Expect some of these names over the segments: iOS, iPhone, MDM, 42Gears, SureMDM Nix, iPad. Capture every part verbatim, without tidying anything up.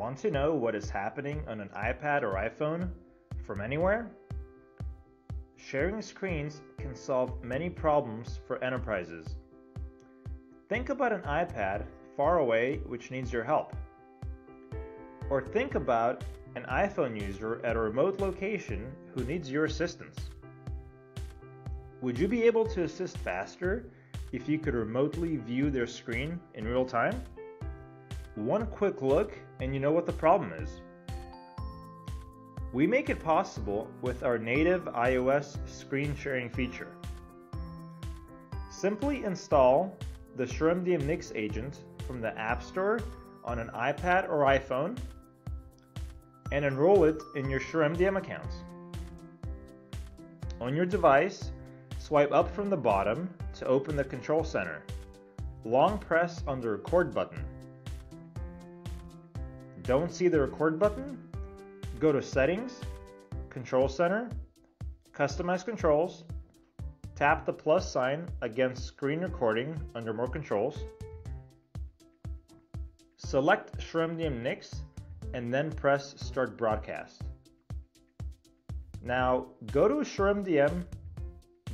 Want to know what is happening on an iPad or iPhone from anywhere? Sharing screens can solve many problems for enterprises. Think about an iPad far away which needs your help. Or think about an iPhone user at a remote location who needs your assistance. Would you be able to assist faster if you could remotely view their screen in real time? One quick look and you know what the problem is. We make it possible with our native iOS screen sharing feature. Simply install the SureMDM Nix agent from the App Store on an iPad or iPhone and enroll it in your SureMDM accounts. On your device, swipe up from the bottom to open the Control Center. Long press on the Record button. Don't see the Record button? Go to Settings, Control Center, Customize Controls, tap the plus sign against Screen Recording under More Controls, select SureMDM Nix, and then press Start Broadcast. Now go to SureMDM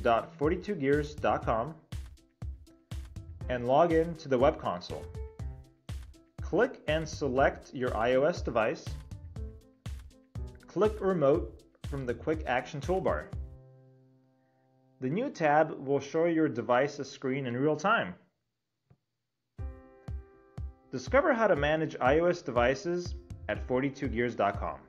dot forty-two gears dot com and log in to the web console. Click and select your iOS device. Click Remote from the Quick Action toolbar. The new tab will show your device's screen in real time. Discover how to manage iOS devices at forty-two gears dot com.